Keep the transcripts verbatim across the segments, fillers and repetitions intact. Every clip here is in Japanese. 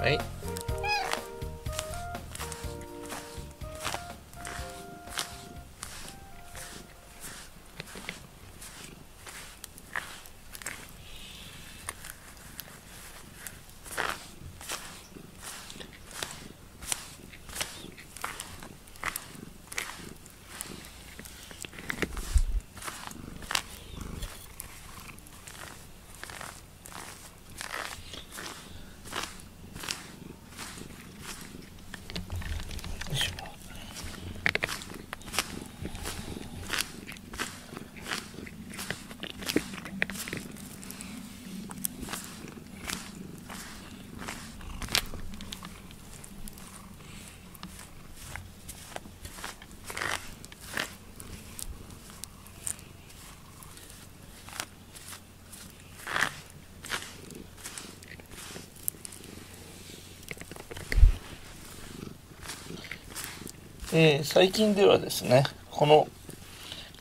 はい、えー、最近ではですね、この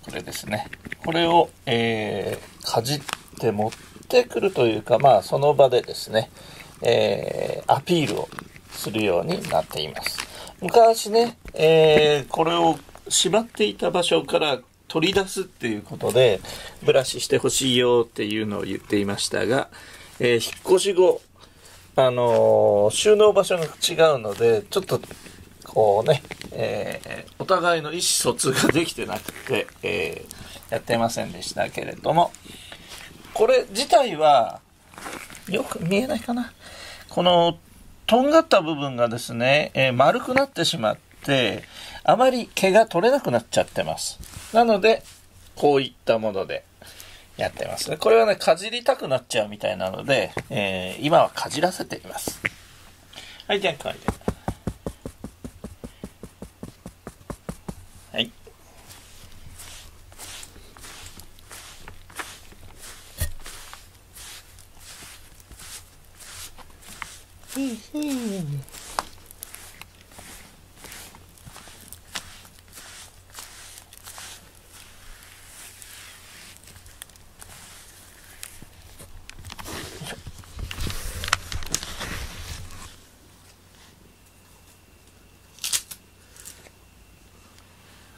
これですね、これを、えー、かじって持ってくるというか、まあその場でですね、えー、アピールをするようになっています。昔ね、えー、これを縛っていた場所から取り出すっていうことでブラシしてほしいよっていうのを言っていましたが、えー、引っ越し後、あのー、収納場所が違うのでちょっとこうね、えー、お互いの意思疎通ができてなくて、えー、やってませんでしたけれども、これ自体はよく見えないかな、このとんがった部分がですね、えー、丸くなってしまってあまり毛が取れなくなっちゃってます。なのでこういったものでやってますね。これはね、かじりたくなっちゃうみたいなので、えー、今はかじらせています。はい、じゃあこれで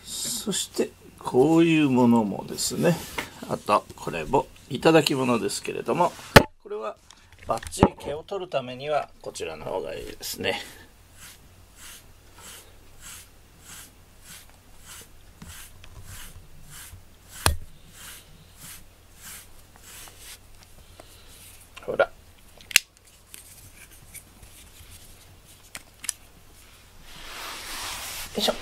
そしてこういうものもですね、あとこれもいただき物ですけれども、これはバッチリ毛を取るためにはこちらの方がいいですね。ほら。よいしょ。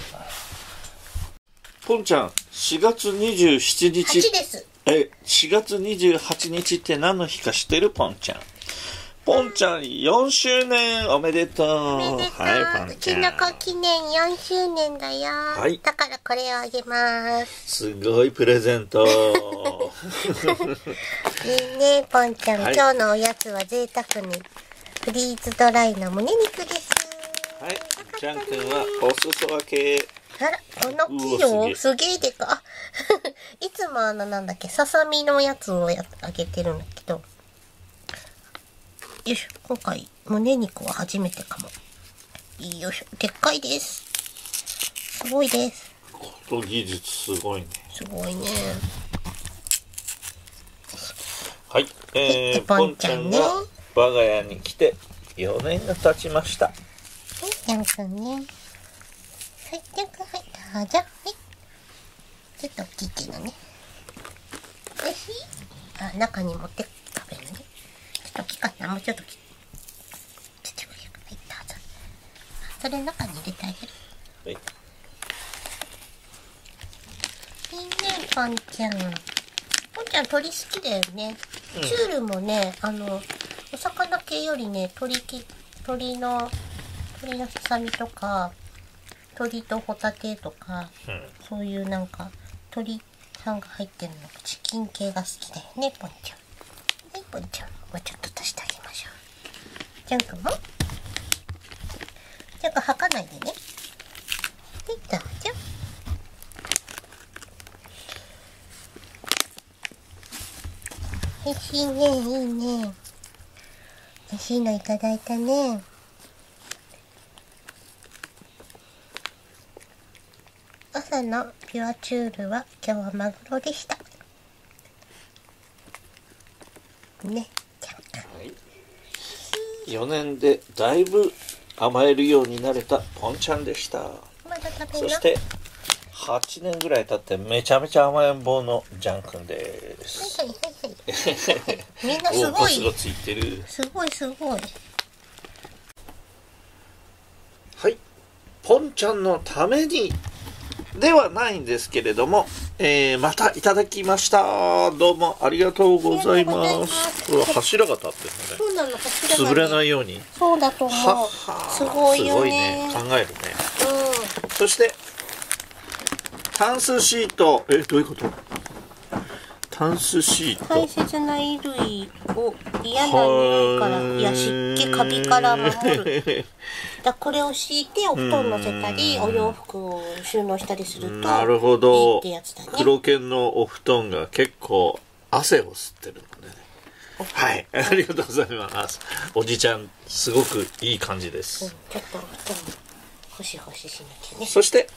ポンちゃん、しがつにじゅうしちにち。はちです。え、しがつにじゅうはちにちって何の日か知ってる？ポンちゃん。ポンちゃんよんしゅうねんおめでとう。おめでとう。はい、ポンちゃん。うちの子記念よんしゅうねんだよ。はい。だからこれをあげます。すごいプレゼント。いいね、ポンちゃん。はい、今日のおやつは贅沢にフリーズドライの胸肉です。はい。ちゃんくんはお裾分け。あら、この機能すげえでか。いつもあのなんだっけ、ささみのやつをやあげてるんだけど。よいしょ、今回胸肉は初めてかも。よいしょ、でっかいです。すごいです。この技術すごいね。すごいね。はい、えー、ポンちゃんね、我が家に来てよねんが経ちました。はい、ジャンくんね。はい、ジャンくん、はい、あ、じゃあ、はい、ちょっと大きいけどね。おいしい？あ、中に持って食べるね。大きかった、もうちょっとちっちゃく入ったはず。それ中に入れてあげる。はい。いいね、ポンちゃん。ポンちゃん鳥好きだよね。うん、チュールもね、あのお魚系よりね、鳥き鳥の鳥のささみとか、鳥とホタテとか、うん、そういうなんか鳥さんが入ってるの、チキン系が好きだよね、ポンちゃん。ね、ポンちゃん。もうちょっと足してあげましょう。ジャン君もジャン君吐かないでね。できたじゃん。おいしいね、いいね。おいしいのいただいたね。さんのピュアチュールは今日はマグロでしたね。よねんでだいぶ甘えるようになれたポンちゃんでした。まだ食べな。そしてはちねんぐらい経ってめちゃめちゃ甘えん坊のジャン君です。はいはいはいみんなすごいゴツゴツいってる。すごいすごい。はい、ポンちゃんのためにではないんですけれども、えー、またいただきました。どうもありがとうございます。これは柱が立ってるのね。そうなの、柱がね。潰れないように。そうだと思う。ははすごいよね。すごいね。考えるね。うん。そしてタンスシート、え、どういうこと？タンスシート。大切な衣類を嫌な匂いからいや湿気カビから守る。だこれを敷いてお布団乗せたりお洋服を収納したりするとなるほどいいってやつだね。黒犬のお布団が結構汗を吸ってるのでね。はい、ありがとうございます。おじちゃんすごくいい感じです。うん、ちょっとお布団ほしほししなきゃね。そして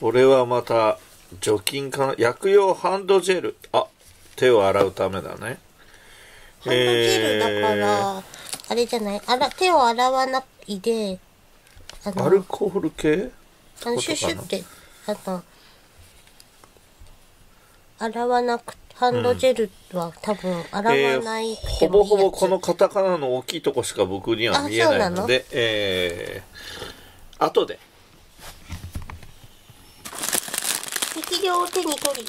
これはまた除菌かな、薬用ハンドジェル。あ、手を洗うためだね。ハンドジェルだから、えー、あれじゃない、あら手を洗わないで。アルコール系？あのシュシュってあの洗わなくハンドジェルは多分洗わない、うん、えー、ほぼほぼこのカタカナの大きいとこしか僕には見えないので、あ、えー、後で適量を手に取り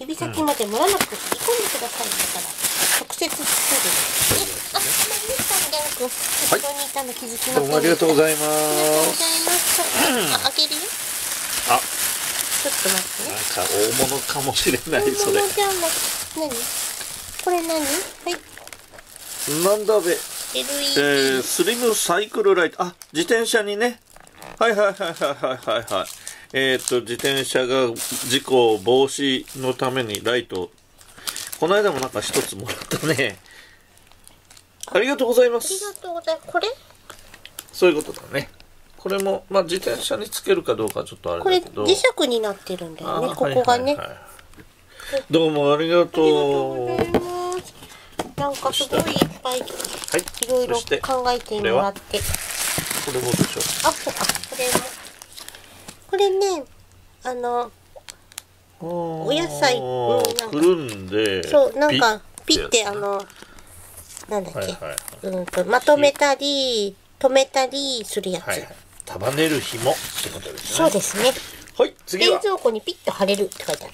指先まで盛らなくて、うん、煮込んでください。だから直接作る。どうもありがとうございます。あ、あげるよ。あ、ちょっと待ってね。なんか大物かもしれないそれ。何？これ何？はい。なんだべ。エルイーディー。スリムサイクルライト。あ、自転車にね。はいはいはいはいはいはい。えっと自転車が事故防止のためにライト。この間もなんか一つもらったね。ありがとうございます。ありがとうございます。これ？そういうことだね。これもまあ自転車につけるかどうかちょっとあれだけど。これ磁石になってるんだよね。ここがね。どうもありがとう。ありがとうございます。なんかすごいいっぱいいろいろ考えてもらって。これもでしょ。あ、そうか。これも。これね、あのお野菜くるんで、そうなんかピッてあの。なんだっけ、うんとまとめたり止めたりするやつ。はいはい、束ねる紐ってことですね。そうですね。はい、次は冷蔵庫にピッと貼れるって書いてある。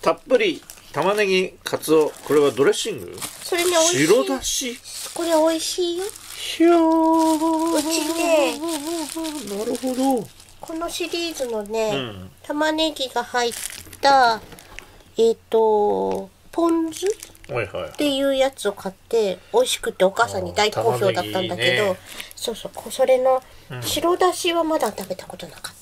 たっぷり玉ねぎ、カツオ、これはドレッシング？それね、おいしい。白だし。これ美味しいよ。ひゃー。うちね。なるほど。このシリーズのね、うん、玉ねぎが入ったえっとポン酢。っていうやつを買って美味しくてお母さんに大好評だったんだけど、そうそうそれの白だしはまだ食べたことなかっ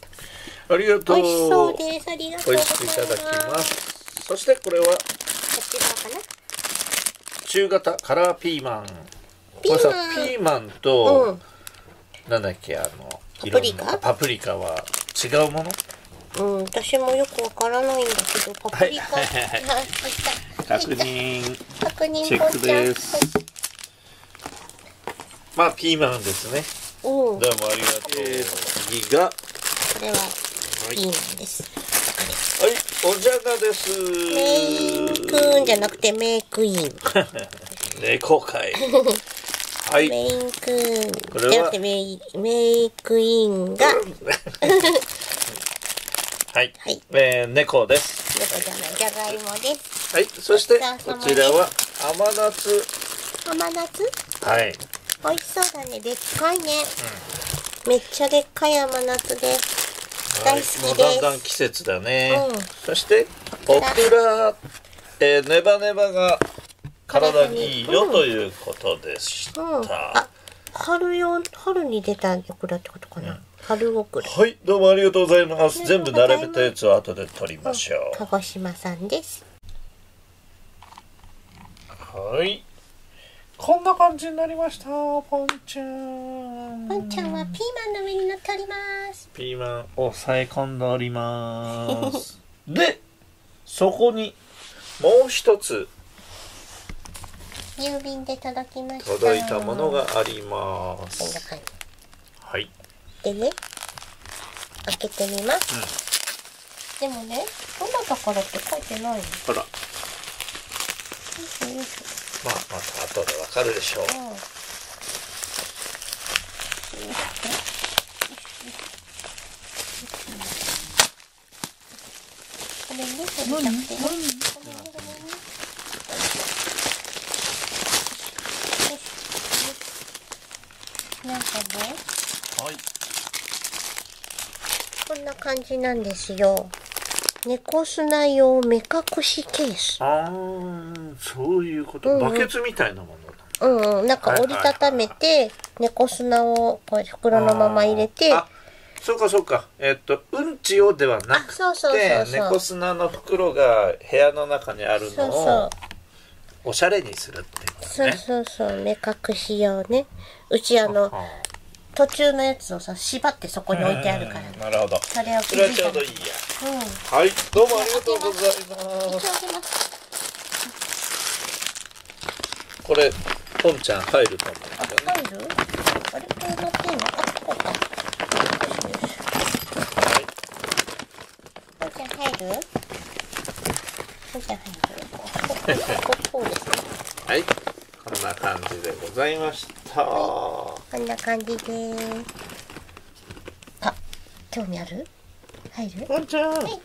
た。ありがとう。美味しそうです。ありがとうございます。美味しくいただきます。そしてこれはこちらかな、中型カラーピーマン。ピーマン、これさピーマンとなんだっけ、あのパプリカ、パプリカは違うもの。うん、私もよくわからないんだけど、パプリカ。確認。確認。チェックです。まあ、ピーマンですね。どうもありがとう。次が。これは。ピーマンです。はい、おじゃがです。メイクーンじゃなくて、メイクイン。猫かい。はい。メイクーン。これは。じゃなくて、メイ、メイクインが。はい、はい、えー、猫です。猫じゃない、じゃがいもです。はい、そしてこちらは甘夏。甘夏？はい。美味しそうだね、でっかいね。うん、めっちゃでっかい甘夏です。大好きです。もうだんだん季節だね。うん、そしてオクラ、えー、ネバネバが体にいいよということでした。うんうん、あ、春用、春に出たオクラってことかな。うん、春オクラ。はい、どうもありがとうございます。全部並べたやつを後で取りましょう。うん、鹿児島さんです。はい。こんな感じになりました。ポンちゃん。ポンちゃんはピーマンの上に乗っております。ピーマンを抑え込んでおりますで、そこにもう一つ郵便で届きました。届いたものがあります。こんな感じ。はいでね、開けてみます、うん、でもね、どんな宝って書いてないの。ほら、まあ、また後でわかるでしょう、うん、ごめんね、取れなくてね、ごめんね、ごめんね、なんかね、はい、こんな感じなんですよ。猫砂用目隠しケース。ああ、そういうこと、うんうん、バケツみたいなものだ。うんうん、なんか折りたためて、猫砂をこう袋のまま入れて。あ、そうかそうか、えー、っと、うんちをではなくて、猫砂の袋が部屋の中にあるのを。そうそうおしゃれにするっていうことね。そうそうそう、目隠し用ね。うちあの途中のやつをさ、縛ってそこに置いてあるから、ね。なるほど。それを切る。それはちょうどいいや。うん。はい、どうもありがとうございます。いただきます。これポンちゃん入ると思うんですよね。あ、入る？あれこれ乗ってんの？あ、こうか。ポンちゃん入る？ポンちゃん入る？はい、こんな感じでございました、はい、こんな感じでーす。あ、興味ある？入る？ポンちゃん、はい、どうぞ。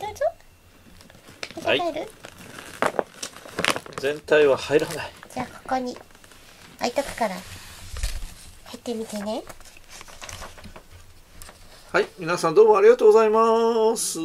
入る？はい、全体は入らない。じゃあここに開いとくから入ってみてね。はい、皆さんどうもありがとうございます。